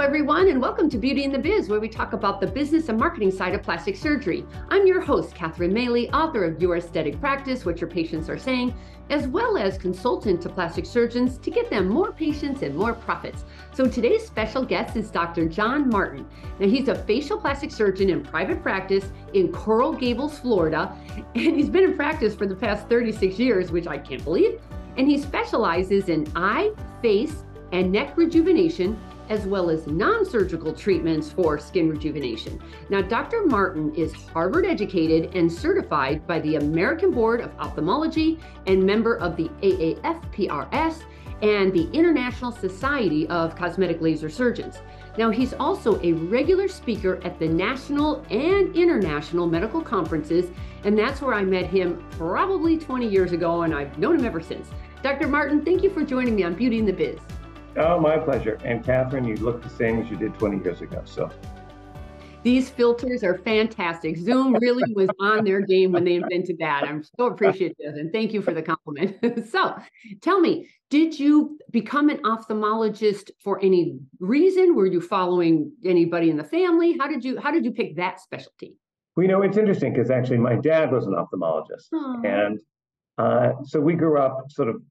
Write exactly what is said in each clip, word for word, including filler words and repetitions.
Hello, everyone, and welcome to Beauty and the Biz, where we talk about the business and marketing side of plastic surgery. I'm your host, Catherine Maley, author of Your Aesthetic Practice, What Your Patients Are Saying, as well as consultant to plastic surgeons to get them more patients and more profits. So today's special guest is Doctor John Martin. Now, he's a facial plastic surgeon in private practice in Coral Gables, Florida, and he's been in practice for the past thirty-six years, which I can't believe, and he specializes in eye, face, and neck rejuvenation, as well as non-surgical treatments for skin rejuvenation. Now, Doctor Martin is Harvard educated and certified by the American Board of Ophthalmology and member of the A A F P R S and the International Society of Cosmetic Laser Surgeons. Now, he's also a regular speaker at the national and international medical conferences, and that's where I met him probably twenty years ago, and I've known him ever since. Doctor Martin, thank you for joining me on Beauty and the Biz. Oh, my pleasure. And Catherine, you look the same as you did twenty years ago. So these filters are fantastic. Zoom really was on their game when they invented that. I'm so appreciative, and thank you for the compliment. So tell me, did you become an ophthalmologist for any reason? Were you following anybody in the family? How did you how did you pick that specialty? Well, you know, it's interesting because actually my dad was an ophthalmologist. Oh. And uh, so we grew up sort of,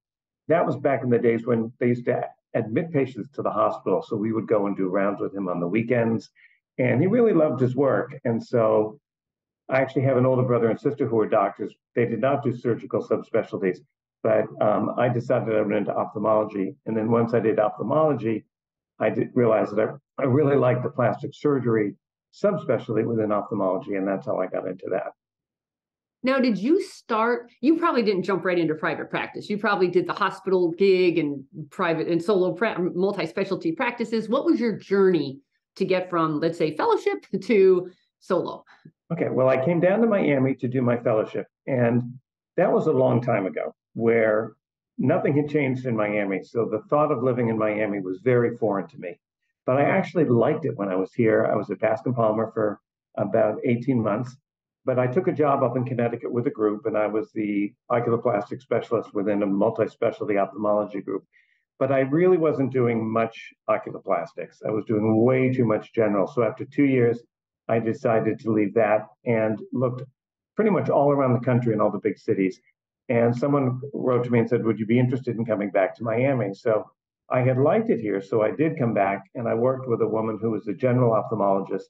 that was back in the days when they used to admit patients to the hospital. So we would go and do rounds with him on the weekends. And he really loved his work. And so I actually have an older brother and sister who are doctors. They did not do surgical subspecialties, but um, I decided I went into ophthalmology. And then once I did ophthalmology, I did realize that I, I really liked the plastic surgery subspecialty within ophthalmology. And that's how I got into that. Now, did you start, you probably didn't jump right into private practice. You probably did the hospital gig and private and solo multi-specialty practices. What was your journey to get from, let's say, fellowship to solo? Okay, well, I came down to Miami to do my fellowship. And that was a long time ago where nothing had changed in Miami. So the thought of living in Miami was very foreign to me. But I actually liked it when I was here. I was at Bascom Palmer for about eighteen months. But I took a job up in Connecticut with a group, and I was the oculoplastic specialist within a multi-specialty ophthalmology group. But I really wasn't doing much oculoplastics. I was doing way too much general. So after two years, I decided to leave that and looked pretty much all around the country in all the big cities. And someone wrote to me and said, would you be interested in coming back to Miami? So I had liked it here, so I did come back, and I worked with a woman who was a general ophthalmologist.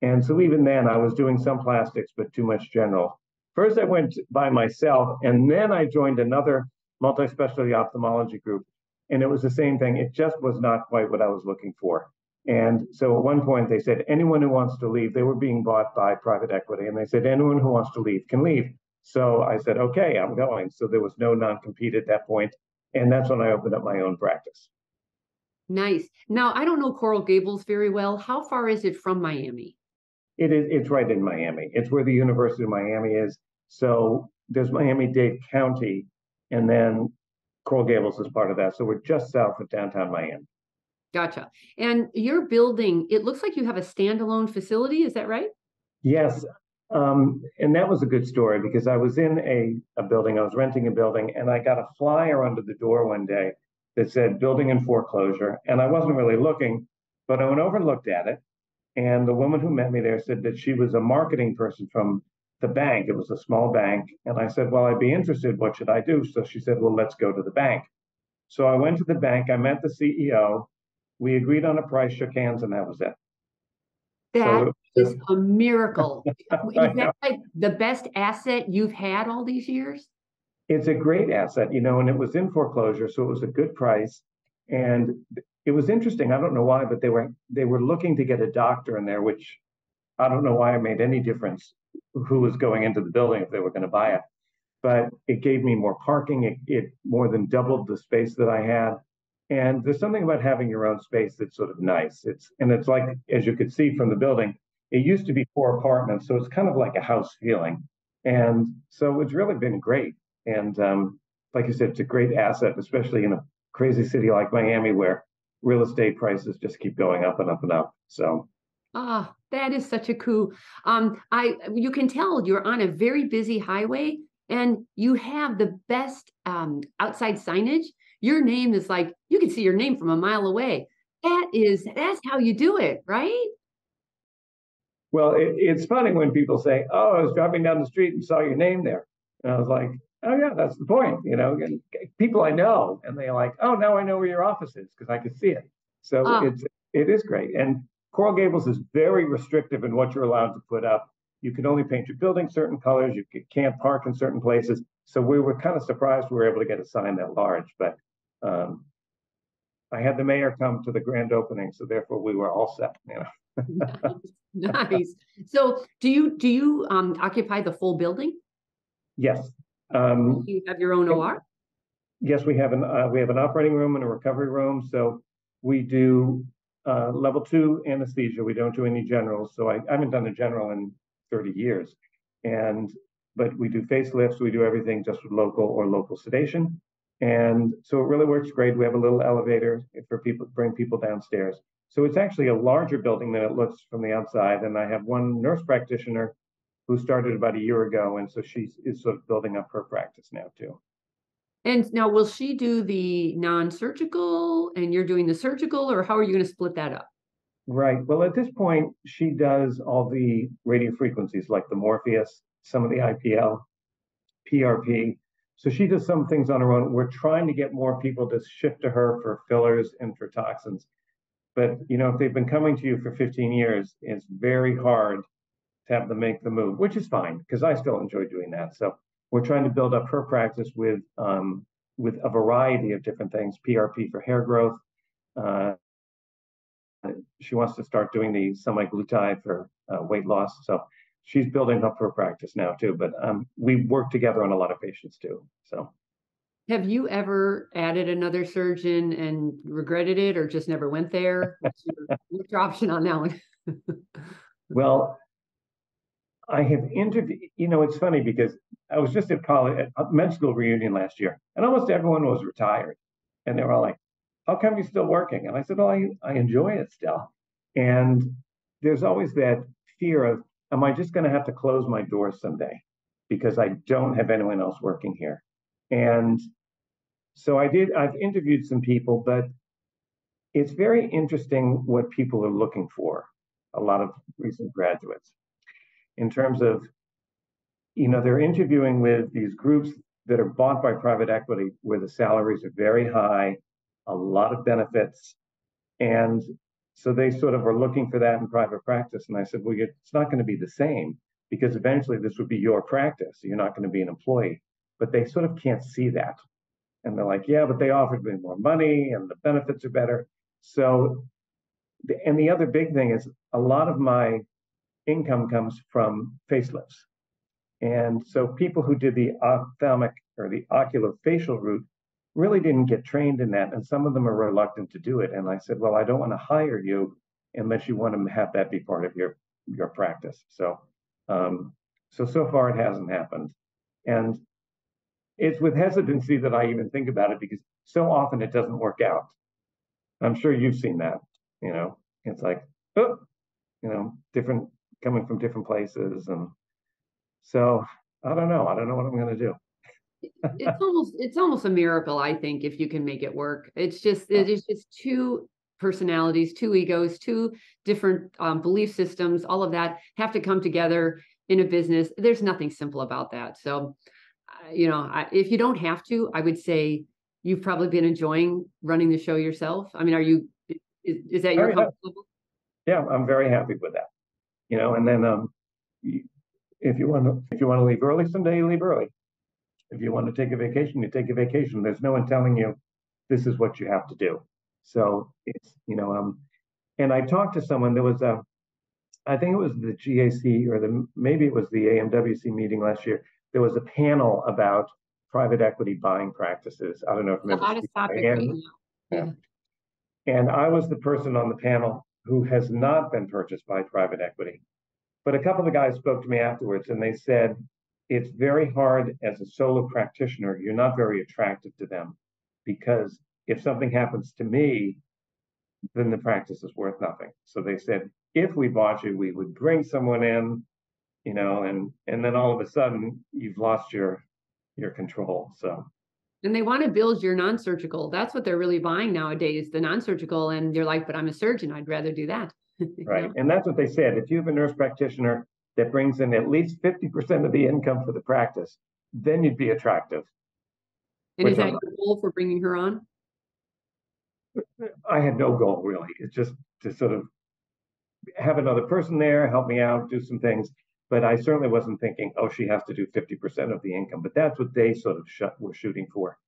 And so even then, I was doing some plastics, but too much general. First, I went by myself, and then I joined another multi-specialty ophthalmology group. And it was the same thing. It just was not quite what I was looking for. And so at one point, they said, anyone who wants to leave, they were being bought by private equity. And they said, anyone who wants to leave can leave. So I said, okay, I'm going. So there was no non-compete at that point. And that's when I opened up my own practice. Nice. Now, I don't know Coral Gables very well. How far is it from Miami? It is, it's right in Miami. It's where the University of Miami is. So there's Miami-Dade County, and then Coral Gables is part of that. So we're just south of downtown Miami. Gotcha. And your building, it looks like you have a standalone facility. Is that right? Yes. Um, and that was a good story because I was in a, a building, I was renting a building, and I got a flyer under the door one day that said building in foreclosure. And I wasn't really looking, but I went over and looked at it. And the woman who met me there said that she was a marketing person from the bank. It was a small bank. And I said, well, I'd be interested. What should I do? So she said, well, let's go to the bank. So I went to the bank. I met the C E O. We agreed on a price, shook hands, and that was it. That so it was, is a miracle. Is that like the best asset you've had all these years? It's a great asset, you know, and it was in foreclosure. So it was a good price. And it was interesting. I don't know why, but they were they were looking to get a doctor in there, which I don't know why it made any difference who was going into the building if they were going to buy it. But it gave me more parking. It, it more than doubled the space that I had. And there's something about having your own space that's sort of nice. It's and it's like, as you could see from the building, it used to be four apartments. So it's kind of like a house feeling. And so it's really been great. And um, like you said, it's a great asset, especially in a crazy city like Miami where real estate prices just keep going up and up and up. So, ah, oh, that is such a coup. Um, I you can tell you're on a very busy highway, and you have the best um, outside signage. Your name is like you can see your name from a mile away. That is, that's how you do it, right? Well, it, it's funny when people say, oh, I was driving down the street and saw your name there. And I was like, oh, yeah, that's the point. You know, and people I know, and they're like, oh, now I know where your office is because I could see it. So oh. it's, it is great. And Coral Gables is very restrictive in what you're allowed to put up. You can only paint your building certain colors. You can't park in certain places. So we were kind of surprised we were able to get a sign that large. But um, I had the mayor come to the grand opening, so therefore we were all set. You know, nice, nice. So do you do you um, occupy the full building? Yes. Um, do you have your own O R? Yes, we have an uh, we have an operating room and a recovery room. So we do uh, level two anesthesia. We don't do any generals. So I, I haven't done a general in thirty years, and but we do facelifts, we do everything just with local or local sedation, and so it really works great. We have a little elevator for people to bring people downstairs, so it's actually a larger building than it looks from the outside. And I have one nurse practitioner who started about a year ago, and so she is sort of building up her practice now too. And now, will she do the non-surgical and you're doing the surgical, or how are you going to split that up? Right. Well, at this point, she does all the radio frequencies like the Morpheus, some of the I P L, P R P. So she does some things on her own. We're trying to get more people to shift to her for fillers and for toxins. But, you know, if they've been coming to you for fifteen years, it's very hard to have them make the move, which is fine because I still enjoy doing that. So we're trying to build up her practice with um, with a variety of different things, P R P for hair growth. Uh, She wants to start doing the semi-glutide for uh, weight loss. So she's building up her practice now too, but um, we work together on a lot of patients too. So have you ever added another surgeon and regretted it or just never went there? What's your, what's your option on that one? Well, I have interviewed, you know, it's funny because I was just at college, at a med school reunion last year, and almost everyone was retired. And they were all like, how come you're still working? And I said, well, I, I enjoy it still. And there's always that fear of, am I just going to have to close my doors someday because I don't have anyone else working here? And so I did, I've interviewed some people, but it's very interesting what people are looking for, a lot of recent graduates, in terms of, you know, they're interviewing with these groups that are bought by private equity where the salaries are very high, a lot of benefits. And so they sort of are looking for that in private practice. And I said, well, it's not going to be the same because eventually this would be your practice. You're not going to be an employee. But they sort of can't see that. And they're like, yeah, but they offered me more money and the benefits are better. So, and the other big thing is a lot of my income comes from facelifts. And so people who did the ophthalmic or the ocular facial route really didn't get trained in that, and some of them are reluctant to do it. And I said, well, I don't want to hire you unless you want to have that be part of your your practice. So um, so, so far it hasn't happened. And it's with hesitancy that I even think about it because so often it doesn't work out. I'm sure you've seen that, you know, it's like, oh, you know, different, coming from different places. And so I don't know, I don't know what I'm going to do. It's almost it's almost a miracle, I think, if you can make it work. It's just it's just two personalities, two egos, two different um, belief systems. All of that have to come together in a business. There's nothing simple about that. So, uh, you know, I, if you don't have to, I would say you've probably been enjoying running the show yourself. I mean, are you? Is, is that your comfort level? Yeah, I'm very happy with that. You know, and then um, if you want to, if you want to leave early someday, you leave early. If you want to take a vacation, you take a vacation. There's no one telling you this is what you have to do. So it's, you know, um, and I talked to someone, there was a, I think it was the G A C or the, maybe it was the A M W C meeting last year. There was a panel about private equity buying practices. I don't know if you remember. Topic, and, yeah. And I was the person on the panel who has not been purchased by private equity. But a couple of the guys spoke to me afterwards and they said, it's very hard as a solo practitioner. You're not very attractive to them because if something happens to me, then the practice is worth nothing. So they said, if we bought you, we would bring someone in, you know, and and then all of a sudden you've lost your your control. So And they want to build your non-surgical. That's what they're really buying nowadays, the non-surgical. And you're like, but I'm a surgeon. I'd rather do that. Right. Know? And that's what they said. If you have a nurse practitioner that brings in at least fifty percent of the income for the practice, then you'd be attractive. And is that your goal for bringing her on? I had no goal, really. It's just to sort of have another person there, help me out, do some things. But I certainly wasn't thinking, oh, she has to do fifty percent of the income. But that's what they sort of sh- were shooting for.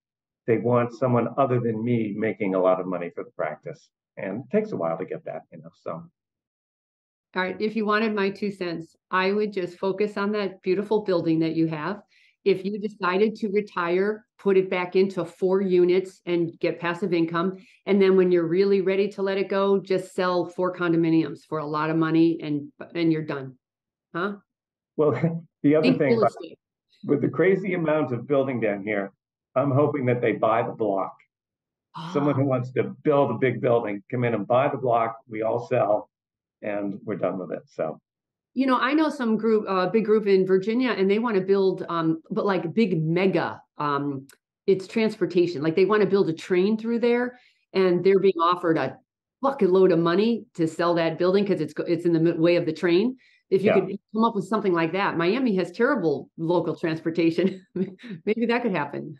They want someone other than me making a lot of money for the practice. And it takes a while to get that, you know, so. All right, if you wanted my two cents, I would just focus on that beautiful building that you have. If you decided to retire, put it back into four units and get passive income. And then when you're really ready to let it go, just sell four condominiums for a lot of money and and you're done. Huh? Well, the other Think thing, about, with the crazy amount of building down here, I'm hoping that they buy the block. Oh. Someone who wants to build a big building, come in and buy the block. We all sell and we're done with it. So. You know, I know some group, a uh, big group in Virginia, and they want to build, um, but like big mega, um, it's transportation. Like they want to build a train through there, and they're being offered a bucket load of money to sell that building because it's it's in the way of the train. If you yeah. could come up with something like that, Miami has terrible local transportation. Maybe that could happen.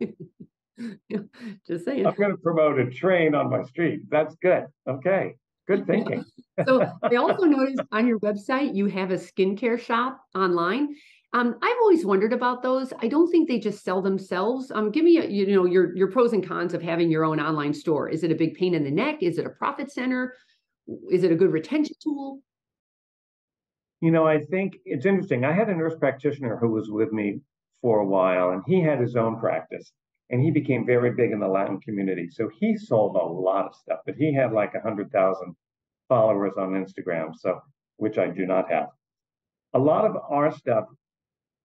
Just saying. I'm going to promote a train on my street. That's good. Okay. Good thinking. So I also noticed on your website, you have a skincare shop online. Um, I've always wondered about those. I don't think they just sell themselves. Um, give me, a, you know, your, your pros and cons of having your own online store. Is it a big pain in the neck? Is it a profit center? Is it a good retention tool? You know, I think it's interesting. I had a nurse practitioner who was with me for a while, and he had his own practice. And he became very big in the Latin community. So he sold a lot of stuff, but he had like one hundred thousand followers on Instagram, so which I do not have. A lot of our stuff,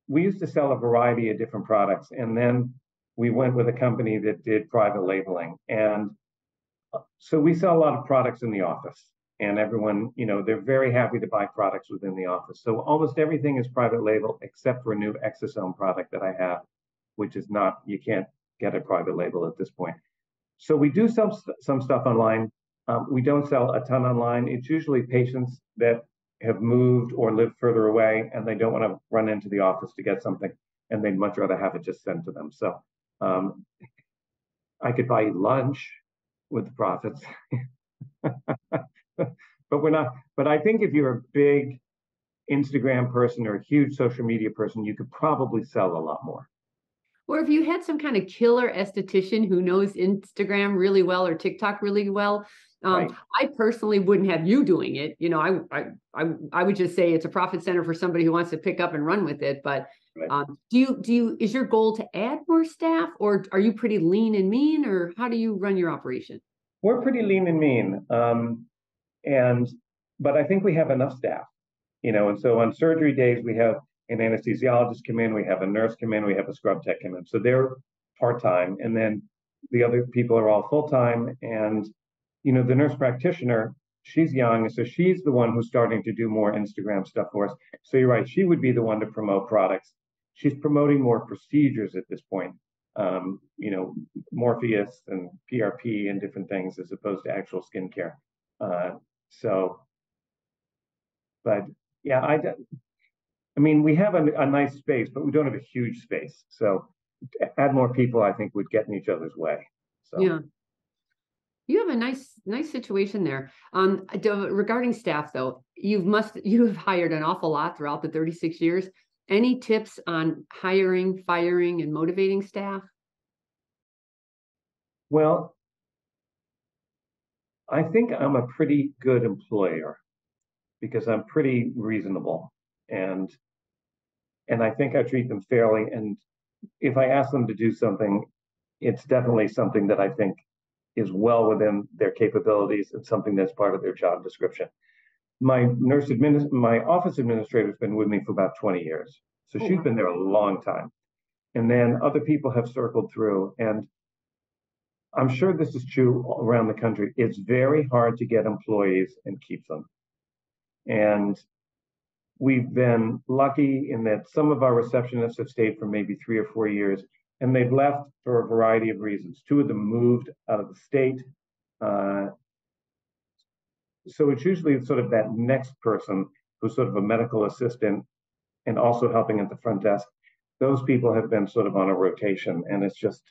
we used to sell a variety of different products. And then we went with a company that did private labeling. And so we sell a lot of products in the office. And everyone, you know, they're very happy to buy products within the office. So almost everything is private label except for a new exosome product that I have, which is not, you can't get a private label at this point. So we do sell some, some stuff online. Um, we don't sell a ton online. It's usually patients that have moved or live further away and they don't want to run into the office to get something, and they'd much rather have it just sent to them. So um, I could buy you lunch with the profits, but we're not. But I think if you're a big Instagram person or a huge social media person, you could probably sell a lot more. Or if you had some kind of killer esthetician who knows Instagram really well or TikTok really well, um, right. I personally wouldn't have you doing it. You know, I, I I I would just say it's a profit center for somebody who wants to pick up and run with it. But right. um, do you do you is your goal to add more staff, or are you pretty lean and mean, or how do you run your operation? We're pretty lean and mean, um, and but I think we have enough staff. You know, and so on surgery days we have an anesthesiologist come in, we have a nurse come in, we have a scrub tech come in. So they're part-time, and then the other people are all full-time. And, you know, the nurse practitioner, she's young, so she's the one who's starting to do more Instagram stuff for us. So you're right, she would be the one to promote products. She's promoting more procedures at this point, um, you know, Morpheus and P R P and different things as opposed to actual skincare. Uh, so, but yeah, I... I mean, we have a, a nice space, but we don't have a huge space. So add more people, I think, would get in each other's way. So. Yeah. You have a nice, nice situation there. Um, regarding staff, though, you must, you have hired an awful lot throughout the thirty-six years. Any tips on hiring, firing, and motivating staff? Well, I think I'm a pretty good employer because I'm pretty reasonable. And and I think I treat them fairly. And if I ask them to do something, it's definitely something that I think is well within their capabilities and something that's part of their job description. My nurse administ- my office administrator has been with me for about twenty years. So oh, she's wow. been there a long time. And then other people have circled through. And I'm sure this is true around the country. It's very hard to get employees and keep them. And we've been lucky in that some of our receptionists have stayed for maybe three or four years, and they've left for a variety of reasons. Two of them moved out of the state. Uh, so it's usually sort of that next person who's sort of a medical assistant and also helping at the front desk. Those people have been sort of on a rotation, and it's just,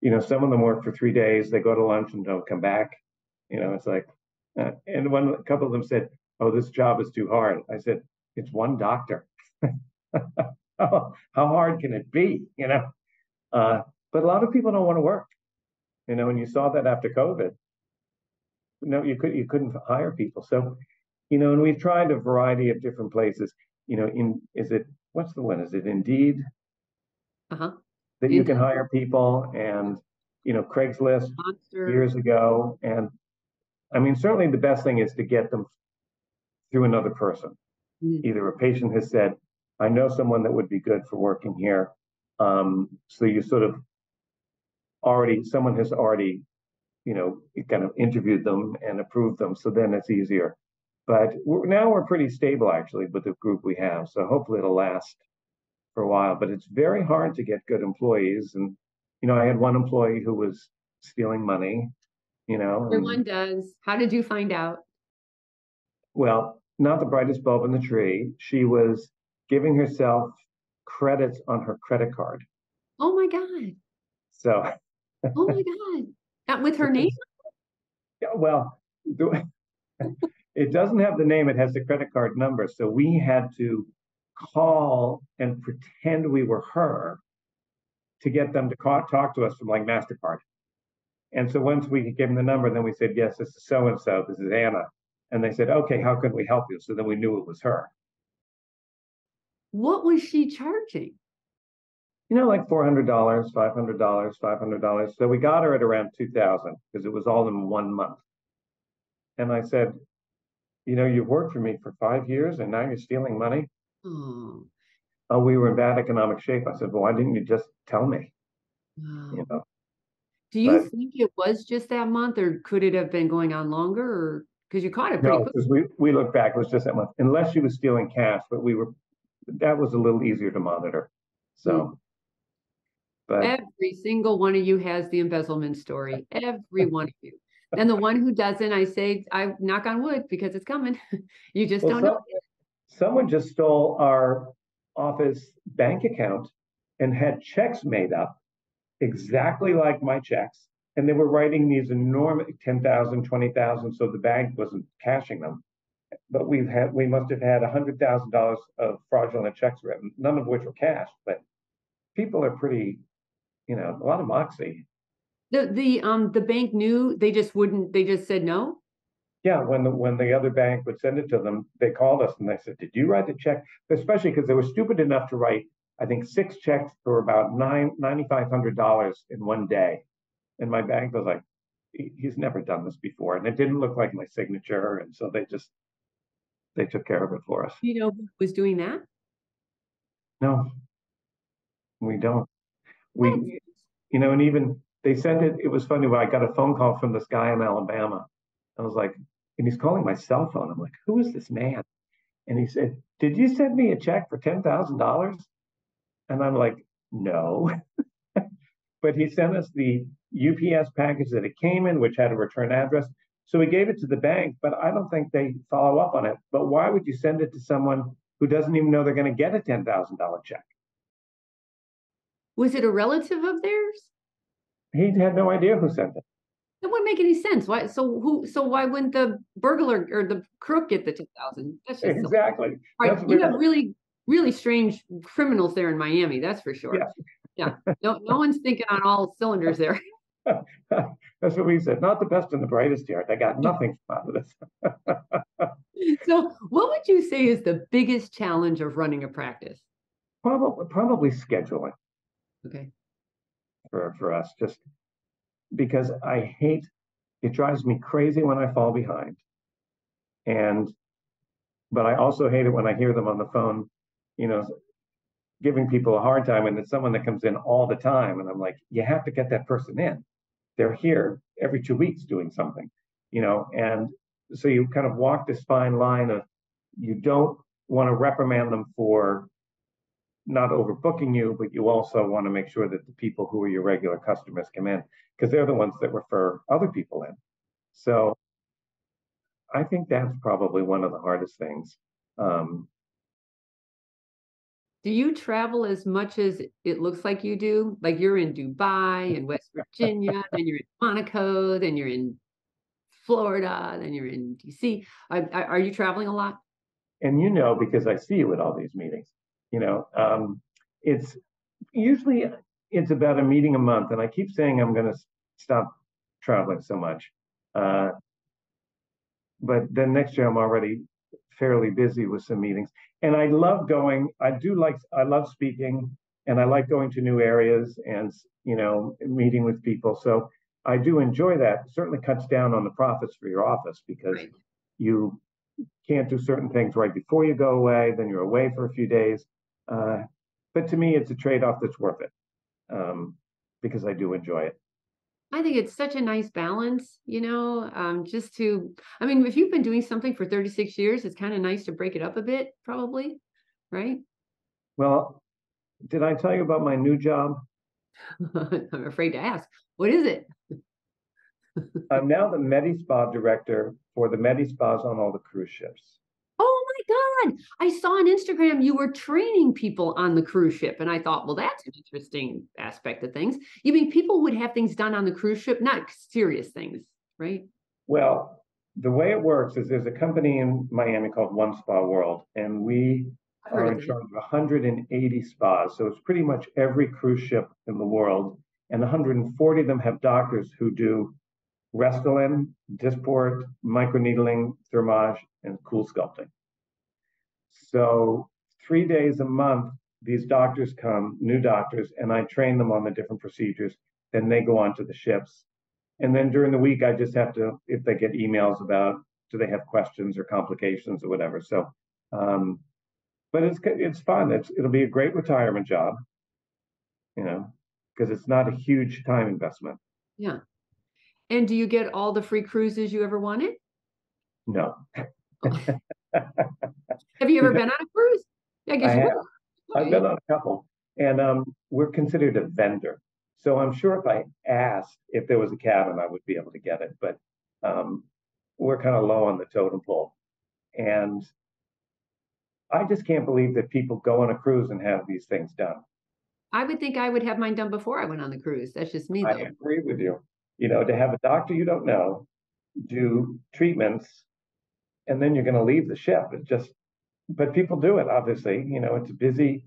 you know, some of them work for three days, they go to lunch and don't come back. You know, it's like, uh, and one, a couple of them said, oh, this job is too hard. I said, it's one doctor. How hard can it be, you know? Uh, but a lot of people don't want to work. You know, and you saw that after COVID. No, you, could, you couldn't hire people. So, you know, and we've tried a variety of different places. You know, in is it, what's the one? Is it Indeed? Uh-huh. That Indeed. You can hire people, and, you know, Craigslist Monster. Years ago. And I mean, certainly the best thing is to get them through another person. Mm-hmm. Either a patient has said, I know someone that would be good for working here. Um, so you sort of already, someone has already, you know, kind of interviewed them and approved them. So then it's easier. But we're, now we're pretty stable, actually, with the group we have. So hopefully it'll last for a while. But it's very hard to get good employees. And, you know, I had one employee who was stealing money, you know. Everyone does. How did you find out? Well, not the brightest bulb in the tree. She was giving herself credits on her credit card. Oh, my God. So. Oh, my God. That with her name? Yeah, well, the, it doesn't have the name. It has the credit card number. So we had to call and pretend we were her to get them to call, talk to us from like MasterCard. And so once we gave them the number, then we said, yes, this is so-and-so. This is Anna. And they said, okay, how can we help you? So then we knew it was her. What was she charging? You know, like four hundred dollars, five hundred dollars, five hundred dollars. So we got her at around two thousand dollars because it was all in one month. And I said, you know, you've worked for me for five years and now you're stealing money? Oh, uh, we were in bad economic shape. I said, well, why didn't you just tell me? Wow. You know? Do you but, think it was just that month, or could it have been going on longer? Or because you caught it pretty no, quickly. We, we looked back, it was just that month. Unless she was stealing cash, but we were, that was a little easier to monitor. So, but every single one of you has the embezzlement story. Every one of you. And the one who doesn't, I say, I knock on wood because it's coming. You just well, don't some, know. Someone just stole our office bank account and had checks made up exactly like my checks. And they were writing these enormous ten thousand, twenty thousand. So the bank wasn't cashing them. But we've had, we must have had one hundred thousand dollars of fraudulent checks written, none of which were cash. But people are pretty, you know, a lot of moxie. The the um the bank knew, they just wouldn't, they just said no? Yeah, when the when the other bank would send it to them, they called us and they said, did you write the check? Especially because they were stupid enough to write, I think, six checks for about nine nine thousand five hundred dollars in one day. And my bank was like, he's never done this before. And it didn't look like my signature. And so they just, they took care of it for us. You know who was doing that? No, we don't. We, That's... you know, and even they sent it. It was funny when I got a phone call from this guy in Alabama. I was like, and he's calling my cell phone. I'm like, who is this man? And he said, did you send me a check for ten thousand dollars? And I'm like, no. But he sent us the U P S package that it came in, which had a return address. So we gave it to the bank, but I don't think they follow up on it. But why would you send it to someone who doesn't even know they're going to get a ten thousand dollar check? Was it a relative of theirs? He had no idea who sent it. That wouldn't make any sense. Why? So who? So why wouldn't the burglar or the crook get the ten thousand? That's just exactly. All right, you have really, really strange criminals there in Miami. That's for sure. Yeah. yeah. No, no one's thinking on all cylinders there. That's what we said. Not the best and the brightest here. They got nothing out of this. So what would you say is the biggest challenge of running a practice? Probably, probably scheduling. Okay. For, for us, just because I hate, it drives me crazy when I fall behind. And, but I also hate it when I hear them on the phone, you know, giving people a hard time, and it's someone that comes in all the time. And I'm like, you have to get that person in. They're here every two weeks doing something, you know? And so you kind of walk this fine line of, you don't want to reprimand them for not overbooking you, but you also want to make sure that the people who are your regular customers come in, because they're the ones that refer other people in. So I think that's probably one of the hardest things. Um, do you travel as much as it looks like you do? Like you're in Dubai and West Virginia, then you're in Monaco, then you're in Florida, then you're in D C. Are, are you traveling a lot? And you know, because I see you at all these meetings, you know, um, it's usually it's about a meeting a month. And I keep saying I'm going to stop traveling so much. Uh, but then next year I'm already fairly busy with some meetings. And I love going. I do like, I love speaking, and I like going to new areas and, you know, meeting with people. So I do enjoy that. It certainly cuts down on the profits for your office, because right. you can't do certain things right before you go away, then you're away for a few days. Uh, but to me, it's a trade-off that's worth it, um, because I do enjoy it. I think it's such a nice balance, you know, um, just to, I mean, if you've been doing something for thirty-six years, it's kind of nice to break it up a bit, probably, right? Well, did I tell you about my new job? I'm afraid to ask. What is it? I'm now the Medi-Spa director for the Medi-Spas on all the cruise ships. Oh my God. I saw on Instagram you were training people on the cruise ship. And I thought, well, that's an interesting aspect of things. You mean people would have things done on the cruise ship, not serious things, right? Well, the way it works is there's a company in Miami called One Spa World, and we are in charge of one hundred eighty spas. So it's pretty much every cruise ship in the world. And one hundred forty of them have doctors who do Restylane, Dysport, microneedling, thermage, and cool sculpting. So three days a month, these doctors come, new doctors, and I train them on the different procedures. Then they go onto the ships. And then during the week, I just have to, if they get emails about, do they have questions or complications or whatever. So, um, but it's it's fun. It's, it'll be a great retirement job, you know, because it's not a huge time investment. Yeah. And do you get all the free cruises you ever wanted? No. Have you ever been on a cruise? I guess I have. I've been on a couple. And um, we're considered a vendor. So I'm sure if I asked if there was a cabin, I would be able to get it. But um, we're kind of low on the totem pole. And I just can't believe that people go on a cruise and have these things done. I would think I would have mine done before I went on the cruise. That's just me, though. I agree with you. You know, to have a doctor you don't know do treatments, and then you're going to leave the ship. It's just, but people do it, obviously. You know, it's busy.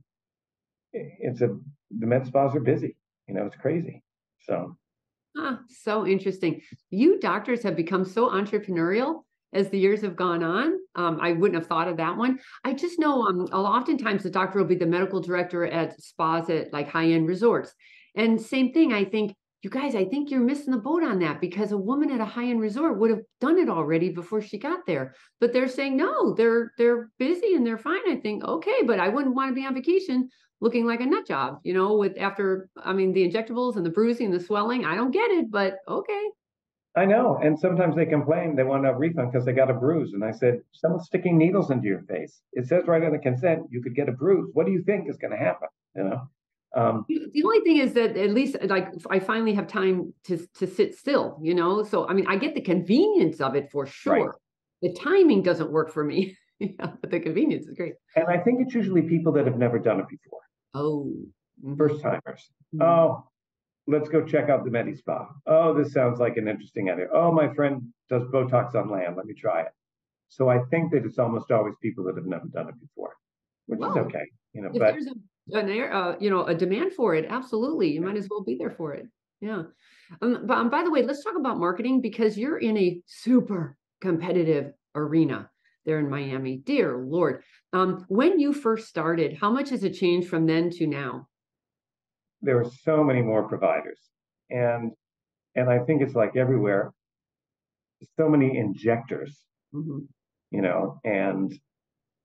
It's a, the med spas are busy. You know, it's crazy. So. Ah, so interesting. You doctors have become so entrepreneurial as the years have gone on. Um, I wouldn't have thought of that one. I just know um, oftentimes the doctor will be the medical director at spas at like high-end resorts. And same thing, I think. You guys, I think you're missing the boat on that, because a woman at a high-end resort would have done it already before she got there. But they're saying, no, they're they're busy and they're fine. I think, okay, but I wouldn't want to be on vacation looking like a nut job, you know, with after, I mean, the injectables and the bruising, the swelling. I don't get it, but okay. I know. And sometimes they complain they want a refund because they got a bruise. And I said, someone's sticking needles into your face. It says right on the consent, you could get a bruise. What do you think is going to happen, you know? Um, the only thing is that at least like I finally have time to to sit still, you know. So I mean, I get the convenience of it for sure. Right. The timing doesn't work for me, yeah, but the convenience is great. And I think it's usually people that have never done it before. Oh, first timers. Mm-hmm. Oh, let's go check out the Medi Spa. Oh, this sounds like an interesting idea. Oh, my friend does Botox on land. Let me try it. So I think that it's almost always people that have never done it before, which well, is okay, you know. But An air, uh, you know, a demand for it. Absolutely. You might as well be there for it. Yeah. Um, but um, by the way, let's talk about marketing, because you're in a super competitive arena there in Miami. Dear Lord. Um, when you first started, how much has it changed from then to now? There are so many more providers. And, and I think it's like everywhere, so many injectors, mm-hmm. you know, and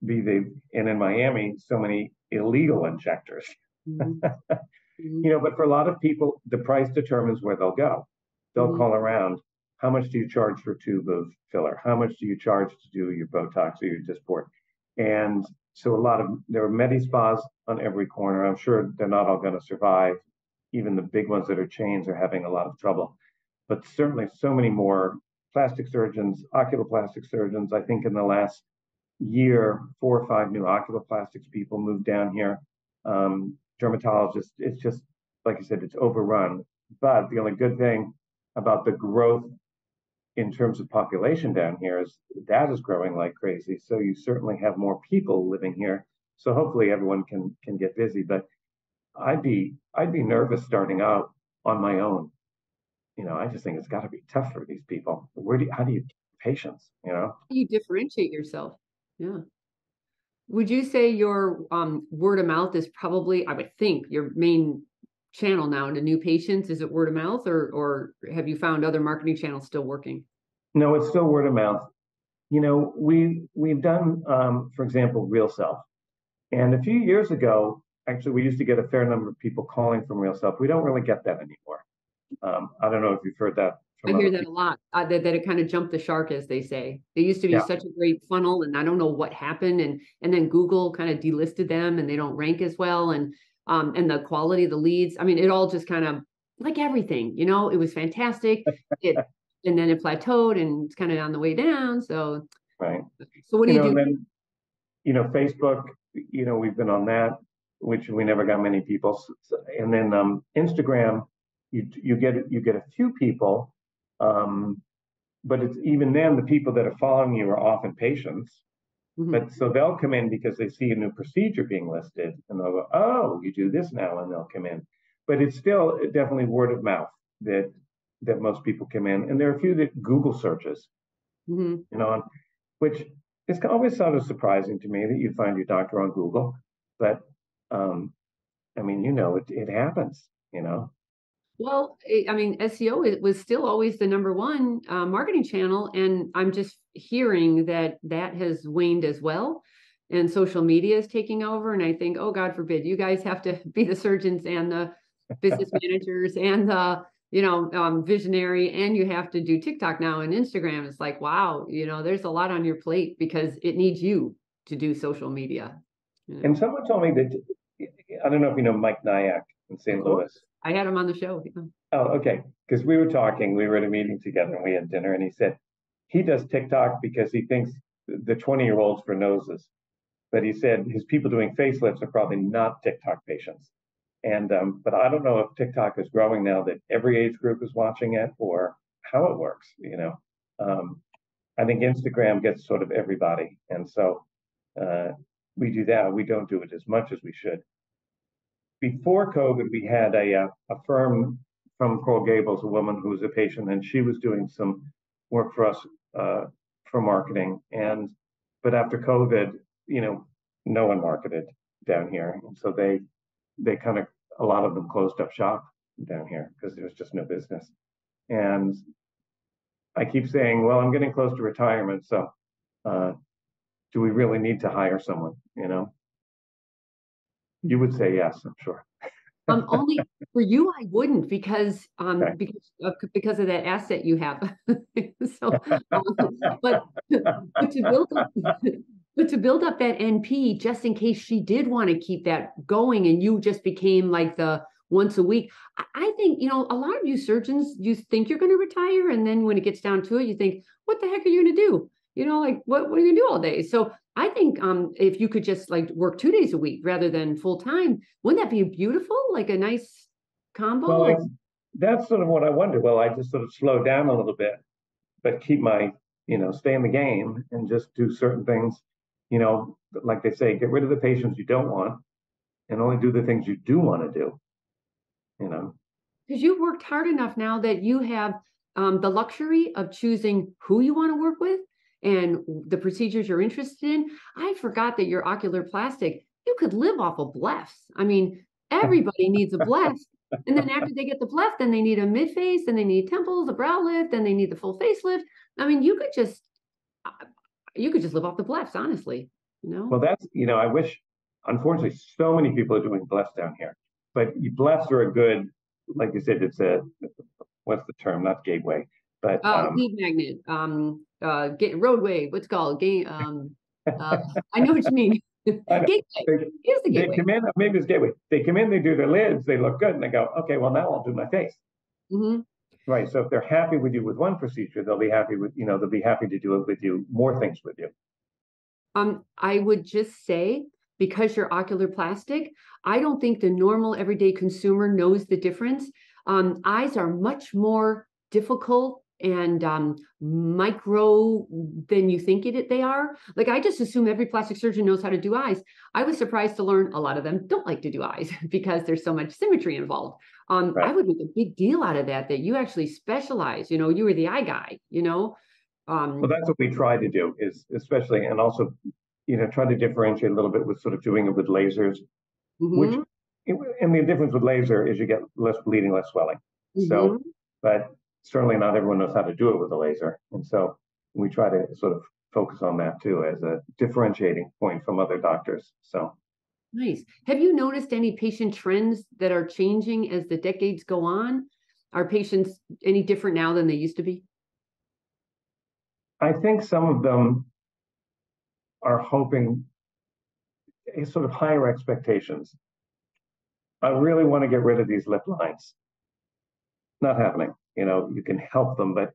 be the, and in Miami, so many illegal injectors. Mm-hmm. You know, but for a lot of people, the price determines where they'll go. They'll mm-hmm. call around. How much do you charge for a tube of filler? How much do you charge to do your Botox or your Dysport? And So a lot of, there are medi spas on every corner. I'm sure they're not all going to survive. Even the big ones that are chains are having a lot of trouble. But certainly so many more plastic surgeons, oculoplastic surgeons. I think in the last year, four or five new oculoplastics people moved down here. Um, dermatologists, it's just, like you said, it's overrun. But the only good thing about the growth in terms of population down here is that is growing like crazy. So you certainly have more people living here. So hopefully everyone can can get busy. But I'd be I'd be nervous starting out on my own. You know, I just think it's got to be tough for these people. Where do you, how do you get patients? You know, you differentiate yourself. Yeah. Would you say your um, word of mouth is probably, I would think, your main channel now into new patients? Is it word of mouth, or or have you found other marketing channels still working? No, it's still word of mouth. You know, we we've done, um, for example, RealSelf, and a few years ago, actually, we used to get a fair number of people calling from RealSelf. We don't really get that anymore. Um, I don't know if you've heard that. From I hear that people. a lot. Uh, that, that it kind of jumped the shark, as they say. They used to be yeah. such a great funnel, and I don't know what happened. And and then Google kind of delisted them, and they don't rank as well. And Um, and the quality of the leads. I mean, it all just kind of like everything, you know, it was fantastic. It, and then it plateaued and it's kind of on the way down. So, right. So what do you, you know, do? Then, you know, Facebook, you know, we've been on that, which we never got many people. And then um, Instagram, you, you get, you get a few people, um, but it's even then the people that are following you are often patients. But so they'll come in because they see a new procedure being listed and they'll go, oh, you do this now, and they'll come in. But it's still definitely word of mouth that that most people come in. And there are a few that Google searches, mm-hmm. you know, which is always sort of surprising to me that you find your doctor on Google. But, um, I mean, you know, it, it happens, you know. Well, I mean, S E O was still always the number one uh, marketing channel. And I'm just hearing that that has waned as well. And social media is taking over. And I think, oh, God forbid, you guys have to be the surgeons and the business managers and the, you know, um, visionary. And you have to do TikTok now and Instagram. It's like, wow, you know, there's a lot on your plate because it needs you to do social media. You know? And someone told me that, I don't know if you know Mike Nyack in Saint Louis. I had him on the show. Yeah. Oh, okay. Because we were talking, we were at a meeting together and we had dinner, and he said he does TikTok because he thinks the twenty year olds for noses. But he said his people doing facelifts are probably not TikTok patients. And, um, but I don't know if TikTok is growing now that every age group is watching it or how it works, you know. Um, I think Instagram gets sort of everybody. And so uh, we do that. We don't do it as much as we should. Before COVID, we had a, a firm from Coral Gables, a woman who was a patient, and she was doing some work for us uh, for marketing. And but after COVID, you know, no one marketed down here, and so they they kind of a lot of them closed up shop down here because there was just no business. And I keep saying, well, I'm getting close to retirement, so uh, do we really need to hire someone? You know. You would say yes, I'm sure. um, only for you, I wouldn't, because um, okay. because of, because of that asset you have. so, um, but, but to build up, but to build up that N P, just in case she did want to keep that going, and you just became like the once a week. I, I think you know a lot of you surgeons, you think you're going to retire, and then when it gets down to it, you think, what the heck are you going to do? You know, like what what are you going to do all day? So. I think um, if you could just like work two days a week rather than full time, wouldn't that be beautiful? Like a nice combo? Well, I, that's sort of what I wonder. Well, I just sort of slow down a little bit, but keep my, you know, stay in the game and just do certain things, you know, like they say, get rid of the patients you don't want and only do the things you do want to do, you know. Because you've worked hard enough now that you have um, the luxury of choosing who you want to work with and the procedures you're interested in. I forgot that your ocular plastic, you could live off of blefs. I mean, everybody needs a blef. And then after they get the blef, then they need a mid-face, then they need temples, a brow lift, then they need the full facelift. I mean, you could just, you could just live off the blefs, honestly. You know? Well, that's, you know, I wish, unfortunately, so many people are doing blefs down here. But blefs are a good, like you said, it's a, what's the term, not gateway. But uh, um, lead magnet, um, uh, get roadway. What's it called? Game, um, uh, I know what you mean. Gateway. They, Here's the gateway. They come in, maybe it's gateway. They come in, they do their lids, they look good, and they go, okay, well, now I'll do my face. Mm-hmm. Right. So if they're happy with you with one procedure, they'll be happy with, you know, they'll be happy to do it with you, more things with you. Um, I would just say, because you're oculoplastic, I don't think the normal everyday consumer knows the difference. Um, eyes are much more difficult and um, micro than you think it, it they are. Like, I just assume every plastic surgeon knows how to do eyes. I was surprised to learn a lot of them don't like to do eyes because there's so much symmetry involved. Um, right. I would make a big deal out of that, that you actually specialize, you know, you were the eye guy, you know. Um, well, that's what we try to do is especially, and also, you know, try to differentiate a little bit with sort of doing it with lasers, mm-hmm. which, and the difference with laser is you get less bleeding, less swelling. Mm-hmm. So, but certainly not everyone knows how to do it with a laser. And so we try to sort of focus on that too as a differentiating point from other doctors. So. Nice. Have you noticed any patient trends that are changing as the decades go on? Are patients any different now than they used to be? I think some of them are hoping sort of higher expectations. I really want to get rid of these lip lines. Not happening. You know, you can help them, but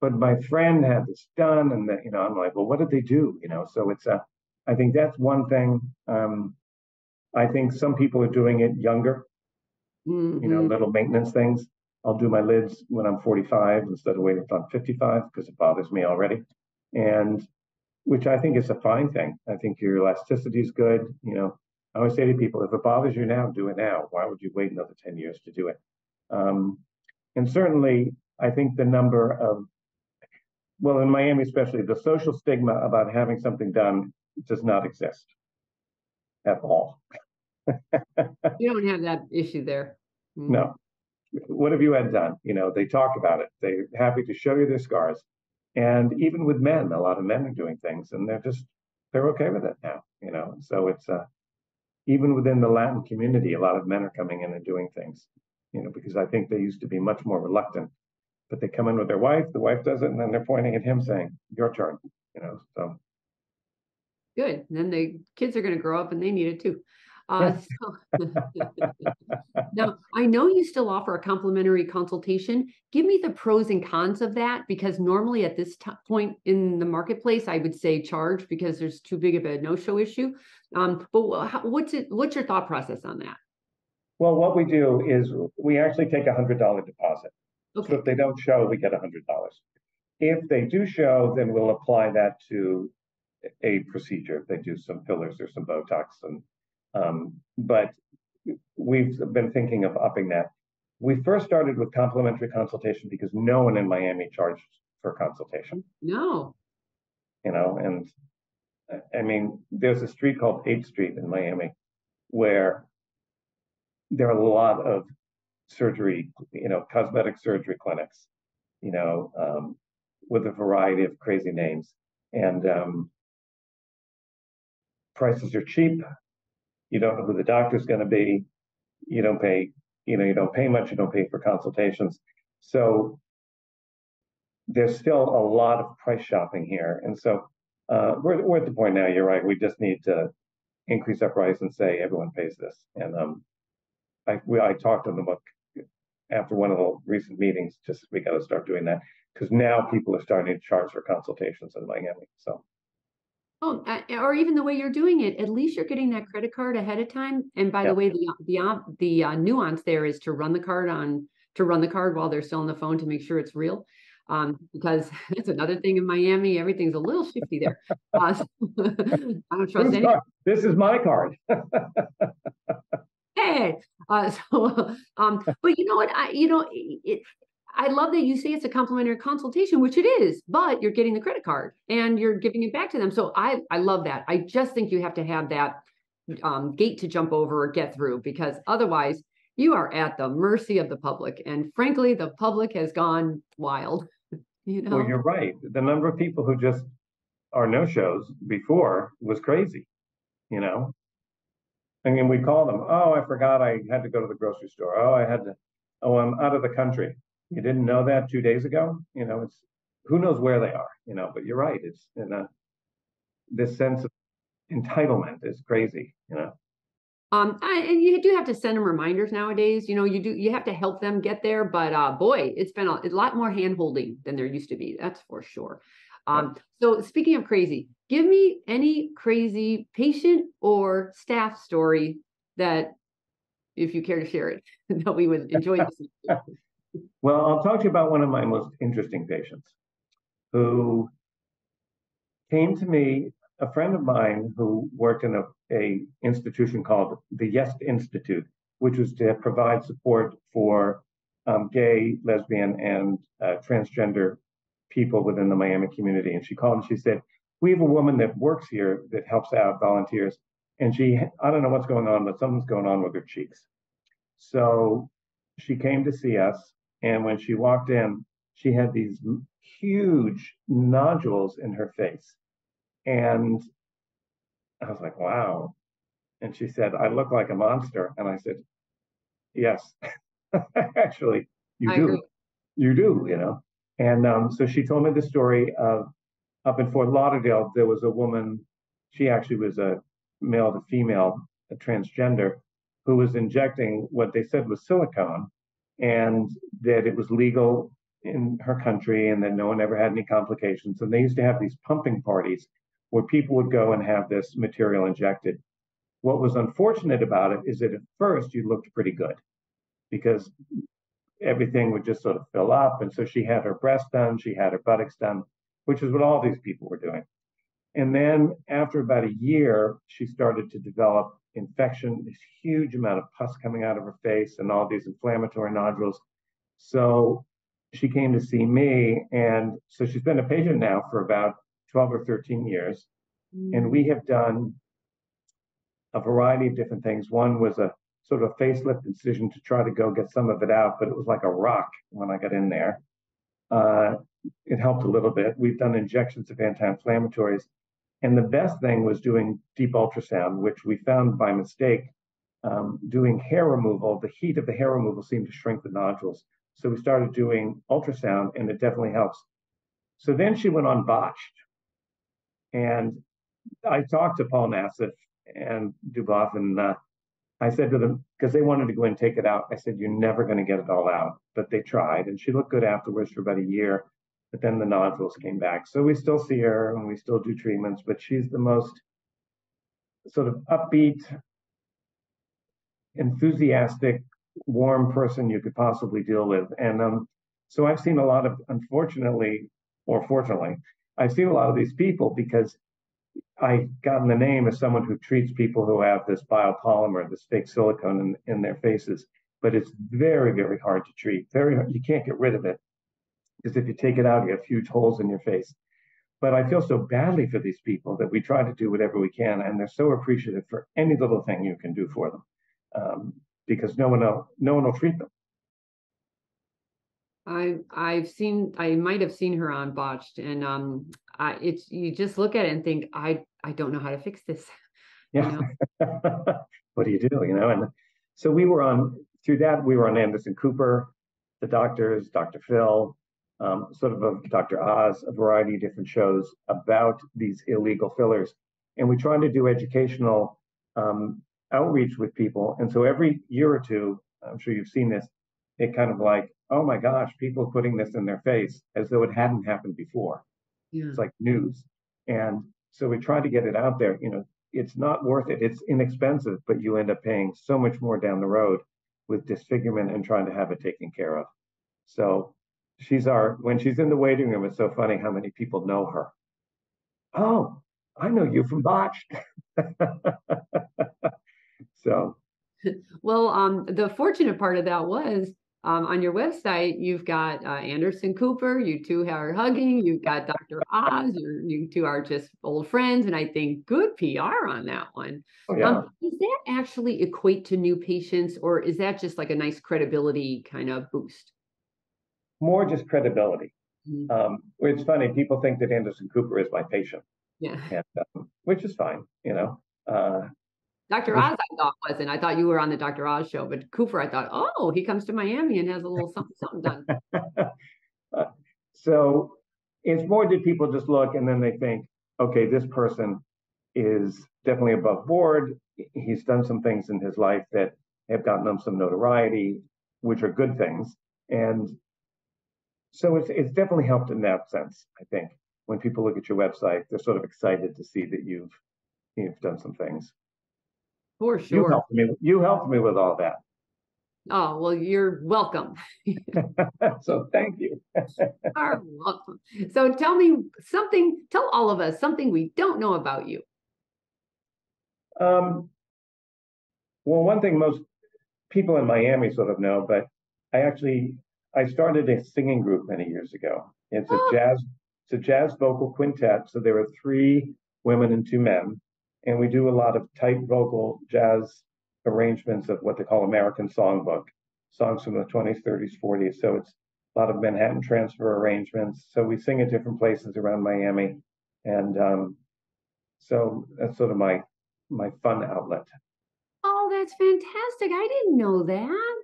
but my friend had this done, and that, you know, I'm like, well, what did they do? You know, so it's a. I think that's one thing. Um, I think some people are doing it younger. Mm-hmm. You know, little maintenance things. I'll do my lids when I'm forty-five instead of waiting till I'm fifty-five because it bothers me already, and which I think is a fine thing. I think your elasticity is good. You know, I always say to people, if it bothers you now, do it now. Why would you wait another ten years to do it? Um, and certainly, I think the number of, well, in Miami especially, the social stigma about having something done does not exist at all. You don't have that issue there. Mm-hmm. No. What have you had done? You know, they talk about it. They're happy to show you their scars. And even with men, a lot of men are doing things, and they're just, they're okay with it now, you know. So it's, uh, even within the Latin community, a lot of men are coming in and doing things, you know, because I think they used to be much more reluctant. But they come in with their wife, the wife does it, and then they're pointing at him saying, your turn, you know, so. Good. And then the kids are going to grow up and they need it too. Uh, so now, I know you still offer a complimentary consultation. Give me the pros and cons of that, because normally at this point in the marketplace, I would say charge because there's too big of a no-show issue. Um, but how, what's it? What's your thought process on that? Well, what we do is we actually take a one hundred dollar deposit. Okay. So if they don't show, we get one hundred dollars. If they do show, then we'll apply that to a procedure. If they do some fillers or some Botox and Um, but we've been thinking of upping that. We first started with complimentary consultation because no one in Miami charged for consultation. No. You know, and I mean, there's a street called eighth street in Miami where there are a lot of surgery, you know, cosmetic surgery clinics, you know, um, with a variety of crazy names. And um, prices are cheap. You don't know who the doctor's going to be. You don't pay, you know, you don't pay much. You don't pay for consultations. So there's still a lot of price shopping here. And so uh, we're, we're at the point now, you're right, we just need to increase our price and say, everyone pays this. And um, I, we, I talked on the book after one of the recent meetings, just we got to start doing that because now people are starting to charge for consultations in Miami. So. Oh, or even the way you're doing it, at least you're getting that credit card ahead of time. And by yeah. the way, the the, the uh, nuance there is to run the card on to run the card while they're still on the phone to make sure it's real, um, because that's another thing in Miami. Everything's a little shifty there. Uh, so I don't trust anyone. This is my card. Hey, uh, so um, but you know what? I you know it. I love that you say it's a complimentary consultation, which it is, but you're getting the credit card and you're giving it back to them. So I, I love that. I just think you have to have that um, gate to jump over or get through, because otherwise you are at the mercy of the public. And frankly, the public has gone wild. You know? Well, you're right. The number of people who just are no-shows before was crazy, you know? I mean, we call them, oh, I forgot I had to go to the grocery store. Oh, I had to, oh, I'm out of the country. You didn't know that two days ago, you know, it's who knows where they are, you know, but you're right. It's in a, this sense of entitlement is crazy, you know. Um, I, and you do have to send them reminders nowadays. You know, you do you have to help them get there. But uh, boy, it's been a, a lot more hand holding than there used to be. That's for sure. Um, so speaking of crazy, give me any crazy patient or staff story that, if you care to share it, that we would enjoy. Well, I'll talk to you about one of my most interesting patients who came to me, a friend of mine who worked in a, a institution called the Yes Institute, which was to provide support for um, gay, lesbian, and uh, transgender people within the Miami community. And she called and she said, we have a woman that works here that helps out, volunteers. And she, I don't know what's going on, but something's going on with her cheeks. So she came to see us. And when she walked in, she had these huge nodules in her face. And I was like, wow. And she said, I look like a monster. And I said, yes, actually, you I do. Agree. You do, you know. And um, so she told me the story of up in Fort Lauderdale, there was a woman, she actually was a male to female, a transgender, who was injecting what they said was silicone, and that it was legal in her country and that no one ever had any complications. And they used to have these pumping parties where people would go and have this material injected. What was unfortunate about it is that at first you looked pretty good because everything would just sort of fill up. And so she had her breast done, she had her buttocks done, which is what all these people were doing. And then after about a year, she started to develop infection, this huge amount of pus coming out of her face and all these inflammatory nodules. So she came to see me. And so she's been a patient now for about twelve or thirteen years. Mm. And we have done a variety of different things. One was a sort of a facelift incision to try to go get some of it out, but it was like a rock when I got in there. Uh, it helped a little bit. We've done injections of anti-inflammatories. And the best thing was doing deep ultrasound, which we found by mistake, um, doing hair removal, the heat of the hair removal seemed to shrink the nodules. So we started doing ultrasound, and it definitely helps. So then she went on Botched. And I talked to Paul Nassif and Duboff, and uh, I said to them, because they wanted to go and take it out, I said, you're never going to get it all out. But they tried, and she looked good afterwards for about a year, but then the nodules came back. So we still see her, and we still do treatments, but she's the most sort of upbeat, enthusiastic, warm person you could possibly deal with. And um, so I've seen a lot of, unfortunately, or fortunately, I've seen a lot of these people because I've gotten the name as someone who treats people who have this biopolymer, this fake silicone in, in their faces, but it's very, very hard to treat. Very hard. You can't get rid of it because if you take it out, you have huge holes in your face. But I feel so badly for these people that we try to do whatever we can, and they're so appreciative for any little thing you can do for them um, because no one else, no one will treat them. I I've seen I might have seen her on Botched, and um I it's you just look at it and think I I don't know how to fix this. Yeah. You know? What do you do? You know, and so we were on through that we were on Anderson Cooper, the doctors, Doctor Phil, um, sort of a Doctor Oz, a variety of different shows about these illegal fillers, and we tried to do educational um, outreach with people. And so every year or two, I'm sure you've seen this, it kind of like, oh my gosh, people putting this in their face as though it hadn't happened before. Yeah. It's like news. And so we try to get it out there. You know, it's not worth it. It's inexpensive, but you end up paying so much more down the road with disfigurement and trying to have it taken care of. So she's our, when she's in the waiting room, it's so funny how many people know her. Oh, I know you from Botched. So. Well, um, the fortunate part of that was, Um, on your website, you've got uh, Anderson Cooper, you two are hugging, you've got Doctor Oz, you're, you two are just old friends, and I think good P R on that one. Oh, yeah. Um, does that actually equate to new patients, or is that just like a nice credibility kind of boost? More just credibility. Mm-hmm. Um, it's funny, people think that Anderson Cooper is my patient, yeah, and, um, which is fine, you know. Uh, Doctor Oz, I thought wasn't. I thought you were on the Doctor Oz show, but Cooper, I thought, oh, he comes to Miami and has a little something, something done. uh, so it's more did people just look and then they think, okay, this person is definitely above board. He's done some things in his life that have gotten him some notoriety, which are good things. And so it's, it's definitely helped in that sense, I think. When people look at your website, they're sort of excited to see that you've you've done some things. For sure. You helped me, you helped me with all that. Oh, well, you're welcome. So thank you. You're welcome. So tell me something, tell all of us something we don't know about you. Um, well, one thing most people in Miami sort of know, but I actually, I started a singing group many years ago. It's a oh. jazz, it's a jazz vocal quintet. So there were three women and two men. And we do a lot of tight vocal jazz arrangements of what they call American Songbook, songs from the twenties, thirties, forties. So it's a lot of Manhattan Transfer arrangements. So we sing at different places around Miami. And um, so that's sort of my my fun outlet. Oh, that's fantastic. I didn't know that.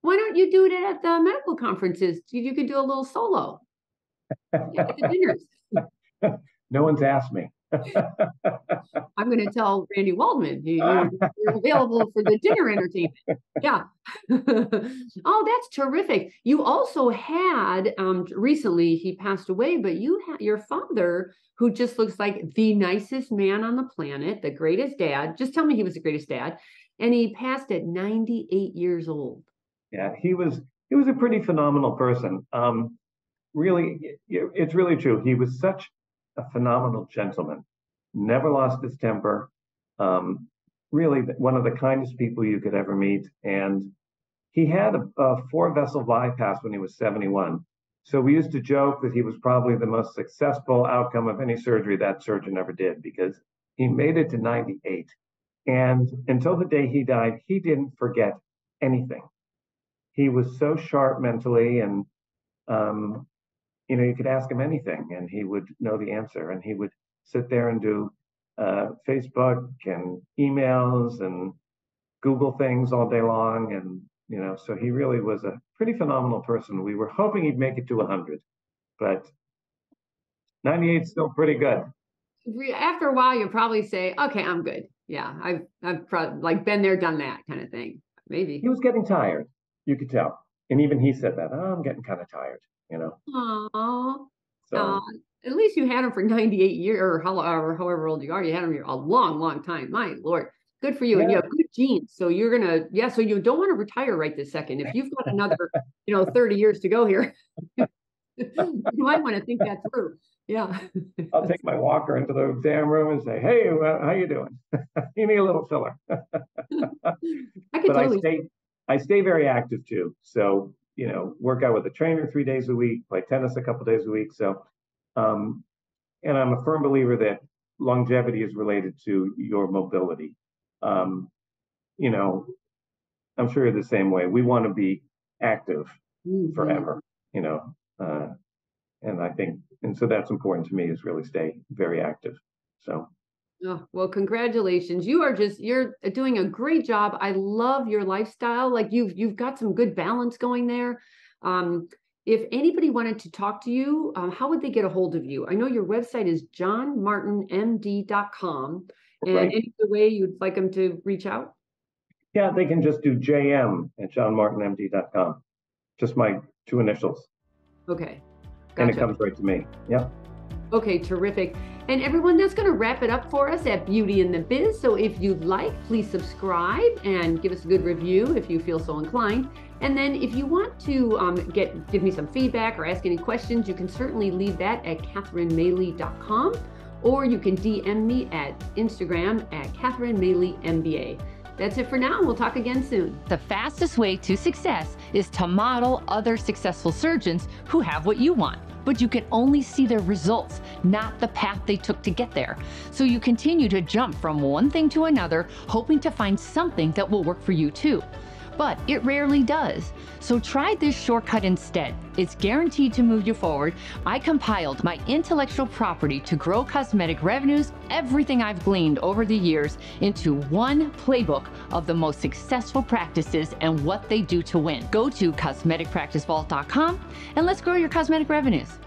Why don't you do it at the medical conferences? You could do a little solo. At the dinners. No one's asked me. I'm going to tell Randy Waldman he, you're, you're available for the dinner entertainment. Yeah. Oh, that's terrific. You also had um, recently he passed away, but you had your father, who just looks like the nicest man on the planet, the greatest dad. Just tell me he was the greatest dad, and he passed at ninety-eight years old. Yeah, he was. He was a pretty phenomenal person. Um, really, it, it's really true. He was such a phenomenal gentleman, never lost his temper, um, really one of the kindest people you could ever meet. And he had a, a four-vessel bypass when he was seventy-one. So we used to joke that he was probably the most successful outcome of any surgery that surgeon ever did, because he made it to ninety-eight. And until the day he died, he didn't forget anything. He was so sharp mentally, and um, you know, you could ask him anything and he would know the answer. And he would sit there and do uh, Facebook and emails and Google things all day long. And, you know, so he really was a pretty phenomenal person. We were hoping he'd make it to one hundred, but ninety-eight is still pretty good. After a while, you'll probably say, okay, I'm good. Yeah, I've, I've probably like been there, done that kind of thing. Maybe. He was getting tired, you could tell. And even he said that, oh, I'm getting kind of tired. You know, Aww. So, uh, at least you had him for ninety-eight years, or however, however old you are, you had him for a long, long time. My Lord, good for you. Yeah. And you have good genes. So you're going to, yeah. So you don't want to retire right this second. If you've got another, you know, thirty years to go here, you might want to think that through. Yeah. I'll take my walker into the exam room and say, hey, well, how you doing? You need a little filler. I could totally. I stay, I stay very active too. So, you know, work out with a trainer three days a week, play tennis a couple days a week. So, um, and I'm a firm believer that longevity is related to your mobility. Um, you know, I'm sure you're the same way. We want to be active mm-hmm. forever, you know, uh, and I think, and so that's important to me, is really stay very active. So. Oh, well, congratulations. You are just, you're doing a great job. I love your lifestyle. Like you've, you've got some good balance going there. Um, if anybody wanted to talk to you, um, how would they get a hold of you? I know your website is John Martin M D dot com. And right. Any other way you'd like them to reach out? Yeah, they can just do J M at John Martin M D dot com. Just my two initials. Okay. Gotcha. And it comes right to me. Yep. Okay, terrific. And everyone, that's going to wrap it up for us at Beauty and the Biz. So if you'd like, please subscribe and give us a good review if you feel so inclined. And then if you want to um, get give me some feedback or ask any questions, you can certainly leave that at Catherine Maley dot com, or you can D M me at Instagram at Catherine Maley M B A. That's it for now. We'll talk again soon. The fastest way to success is to model other successful surgeons who have what you want, but you can only see their results, not the path they took to get there. So you continue to jump from one thing to another, hoping to find something that will work for you too. But it rarely does. So try this shortcut instead. It's guaranteed to move you forward. I compiled my intellectual property to grow cosmetic revenues, everything I've gleaned over the years, into one playbook of the most successful practices and what they do to win. Go to cosmetic practice vault dot com and let's grow your cosmetic revenues.